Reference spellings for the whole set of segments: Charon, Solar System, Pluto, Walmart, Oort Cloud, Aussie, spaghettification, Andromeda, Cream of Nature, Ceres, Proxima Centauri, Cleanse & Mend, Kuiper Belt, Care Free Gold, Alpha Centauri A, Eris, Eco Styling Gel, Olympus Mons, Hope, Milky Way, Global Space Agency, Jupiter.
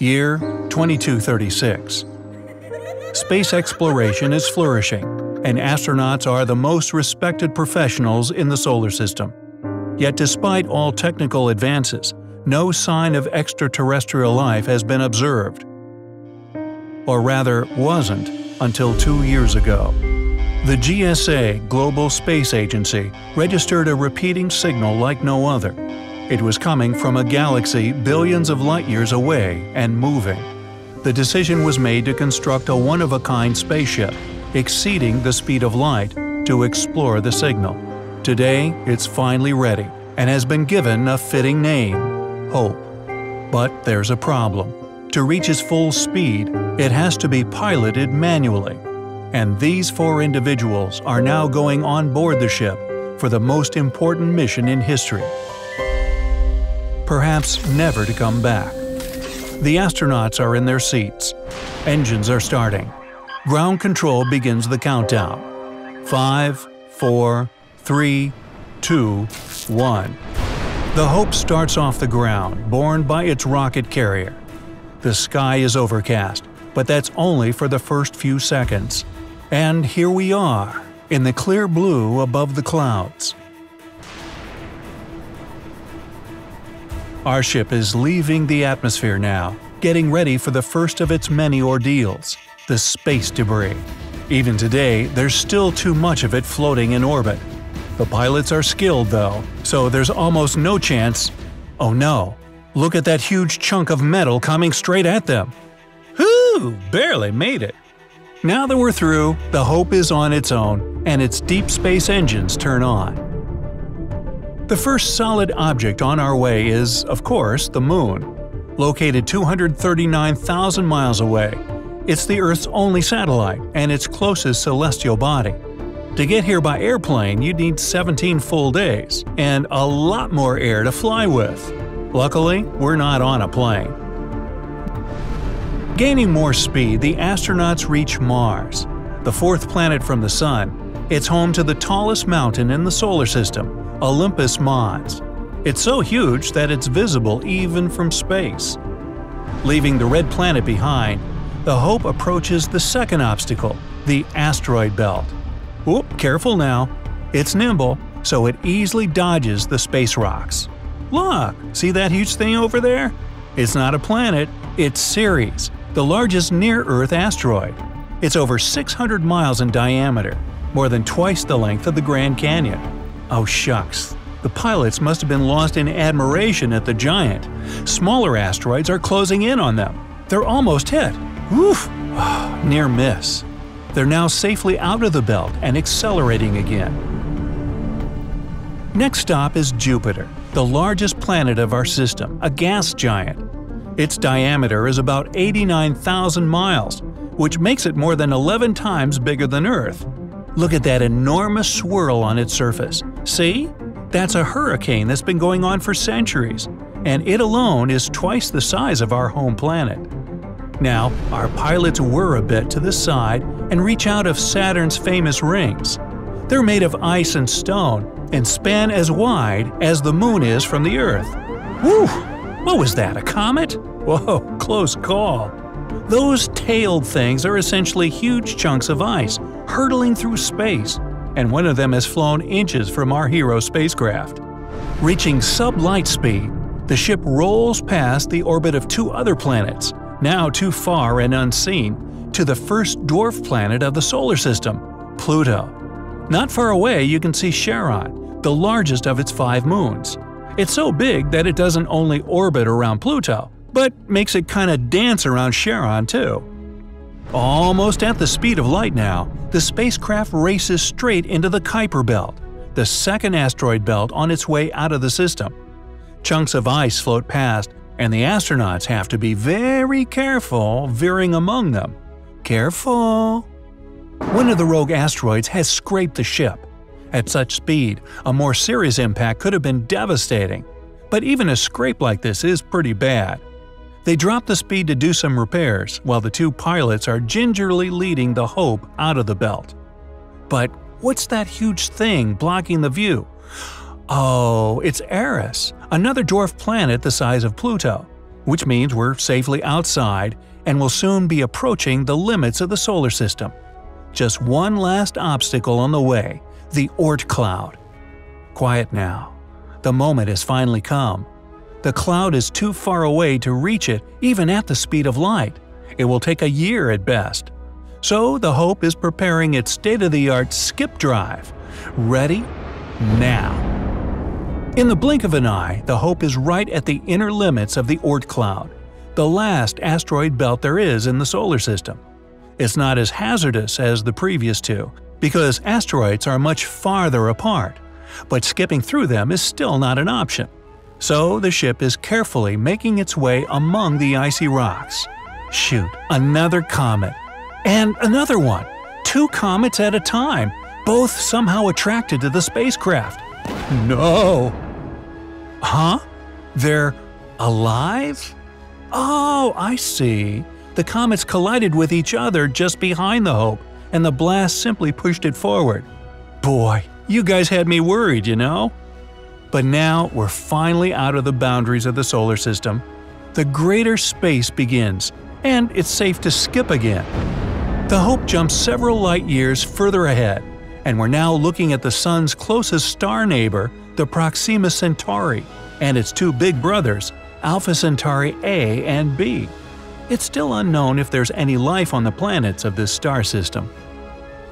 Year 2236. Space exploration is flourishing, and astronauts are the most respected professionals in the solar system. Yet despite all technical advances, no sign of extraterrestrial life has been observed. Or rather, wasn't until 2 years ago. The GSA, Global Space Agency, registered a repeating signal like no other. It was coming from a galaxy billions of light-years away and moving. The decision was made to construct a one-of-a-kind spaceship, exceeding the speed of light, to explore the signal. Today, it's finally ready and has been given a fitting name, Hope. But there's a problem. To reach its full speed, it has to be piloted manually. And these four individuals are now going on board the ship for the most important mission in history. Perhaps never to come back. The astronauts are in their seats. Engines are starting. Ground control begins the countdown. 5, 4, 3, 2, 1. The Hope starts off the ground, borne by its rocket carrier. The sky is overcast, but that's only for the first few seconds. And here we are, in the clear blue above the clouds. Our ship is leaving the atmosphere now, getting ready for the first of its many ordeals, the space debris. Even today, there's still too much of it floating in orbit. The pilots are skilled, though, so there's almost no chance… Oh no! Look at that huge chunk of metal coming straight at them! Whoo! Barely made it! Now that we're through, the Hope is on its own, and its deep space engines turn on. The first solid object on our way is, of course, the Moon. Located 239,000 miles away, it's the Earth's only satellite and its closest celestial body. To get here by airplane, you'd need 17 full days and a lot more air to fly with. Luckily, we're not on a plane. Gaining more speed, the astronauts reach Mars. The fourth planet from the Sun, it's home to the tallest mountain in the solar system, Olympus Mons. It's so huge that it's visible even from space. Leaving the red planet behind, the Hope approaches the second obstacle, the asteroid belt. Oop, careful now. It's nimble, so it easily dodges the space rocks. Look, see that huge thing over there? It's not a planet, it's Ceres, the largest near-Earth asteroid. It's over 600 miles in diameter, more than twice the length of the Grand Canyon. Oh shucks, the pilots must have been lost in admiration at the giant. Smaller asteroids are closing in on them. They're almost hit. Oof! Near miss. They're now safely out of the belt and accelerating again. Next stop is Jupiter, the largest planet of our system, a gas giant. Its diameter is about 89,000 miles, which makes it more than 11 times bigger than Earth. Look at that enormous swirl on its surface. See? That's a hurricane that's been going on for centuries, and it alone is twice the size of our home planet. Now, our pilots whir a bit to the side and reach out of Saturn's famous rings. They're made of ice and stone and span as wide as the Moon is from the Earth. Whew! What was that, a comet? Whoa, close call. Those tailed things are essentially huge chunks of ice, hurtling through space, and one of them has flown inches from our hero spacecraft. Reaching sub-light speed, the ship rolls past the orbit of two other planets, now too far and unseen, to the first dwarf planet of the solar system, Pluto. Not far away you can see Charon, the largest of its 5 moons. It's so big that it doesn't only orbit around Pluto, but makes it kinda dance around Charon too. Almost at the speed of light now, the spacecraft races straight into the Kuiper Belt, the second asteroid belt on its way out of the system. Chunks of ice float past, and the astronauts have to be very careful veering among them. Careful! One of the rogue asteroids has scraped the ship. At such speed, a more serious impact could have been devastating. But even a scrape like this is pretty bad. They drop the speed to do some repairs, while the two pilots are gingerly leading the Hope out of the belt. But what's that huge thing blocking the view? Oh, it's Eris, another dwarf planet the size of Pluto, which means we're safely outside and will soon be approaching the limits of the solar system. Just one last obstacle on the way, the Oort Cloud. Quiet now. The moment has finally come. The cloud is too far away to reach it even at the speed of light. It will take a year at best. So the Hope is preparing its state-of-the-art skip drive. Ready? Now! In the blink of an eye, the Hope is right at the inner limits of the Oort Cloud, the last asteroid belt there is in the solar system. It's not as hazardous as the previous two, because asteroids are much farther apart, but skipping through them is still not an option. So the ship is carefully making its way among the icy rocks. Shoot, another comet! And another one! Two comets at a time, both somehow attracted to the spacecraft. No! Huh? They're alive? Oh, I see. The comets collided with each other just behind the Hope, and the blast simply pushed it forward. Boy, you guys had me worried, you know? But now we're finally out of the boundaries of the solar system. The greater space begins, and it's safe to skip again. The Hope jumps several light years further ahead, and we're now looking at the Sun's closest star neighbor, the Proxima Centauri, and its two big brothers, Alpha Centauri A and B. It's still unknown if there's any life on the planets of this star system.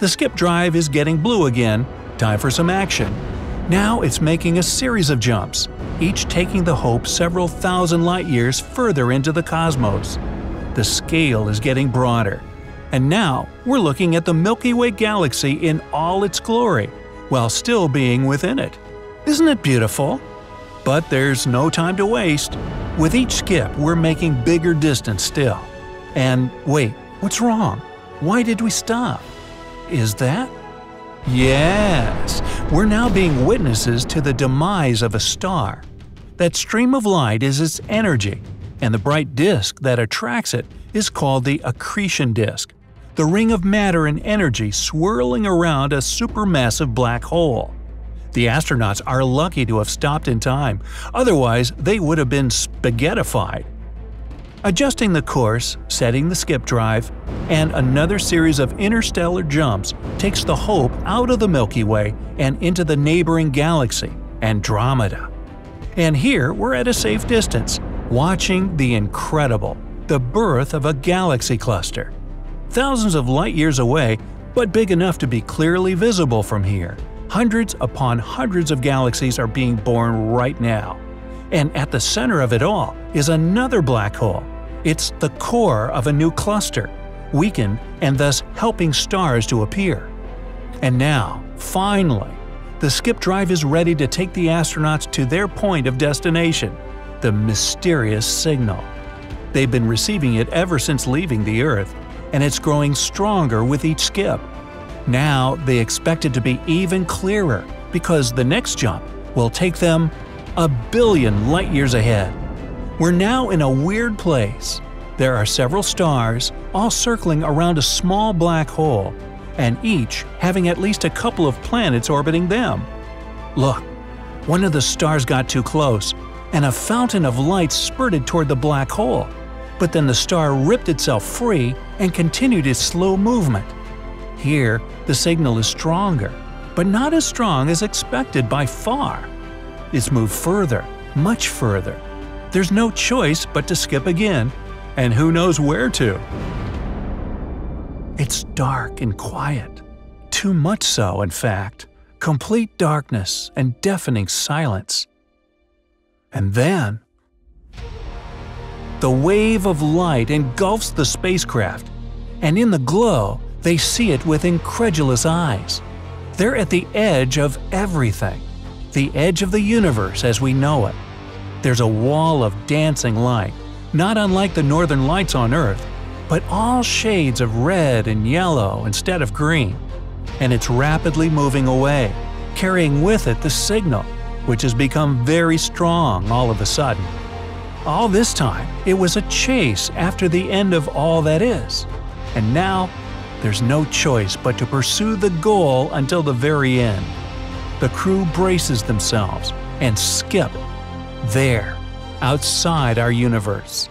The skip drive is getting blue again, time for some action. Now it's making a series of jumps, each taking the Hope several thousand light years further into the cosmos. The scale is getting broader. And now, we're looking at the Milky Way galaxy in all its glory, while still being within it. Isn't it beautiful? But there's no time to waste. With each skip, we're making bigger distance still. And wait, what's wrong? Why did we stop? Is that? Yes! We're now being witnesses to the demise of a star. That stream of light is its energy, and the bright disk that attracts it is called the accretion disk. The ring of matter and energy swirling around a supermassive black hole. The astronauts are lucky to have stopped in time, otherwise they would have been spaghettified. Adjusting the course, setting the skip drive, and another series of interstellar jumps takes the Hope out of the Milky Way and into the neighboring galaxy, Andromeda. And here we're at a safe distance, watching the incredible, the birth of a galaxy cluster. Thousands of light years away, but big enough to be clearly visible from here. Hundreds upon hundreds of galaxies are being born right now. And at the center of it all is another black hole. It's the core of a new cluster, weakened and thus helping stars to appear. And now, finally, the skip drive is ready to take the astronauts to their point of destination, the mysterious signal. They've been receiving it ever since leaving the Earth, and it's growing stronger with each skip. Now they expect it to be even clearer, because the next jump will take them 1 billion light years ahead. We're now in a weird place. There are several stars, all circling around a small black hole, and each having at least a couple of planets orbiting them. Look, one of the stars got too close, and a fountain of light spurted toward the black hole. But then the star ripped itself free and continued its slow movement. Here, the signal is stronger, but not as strong as expected by far. It's moved further, much further. There's no choice but to skip again, and who knows where to. It's dark and quiet. Too much so, in fact. Complete darkness and deafening silence. And then… the wave of light engulfs the spacecraft, and in the glow, they see it with incredulous eyes. They're at the edge of everything, the edge of the universe as we know it. There's a wall of dancing light, not unlike the northern lights on Earth, but all shades of red and yellow instead of green. And it's rapidly moving away, carrying with it the signal, which has become very strong all of a sudden. All this time, it was a chase after the end of all that is. And now, there's no choice but to pursue the goal until the very end. The crew braces themselves and skip there, outside our universe.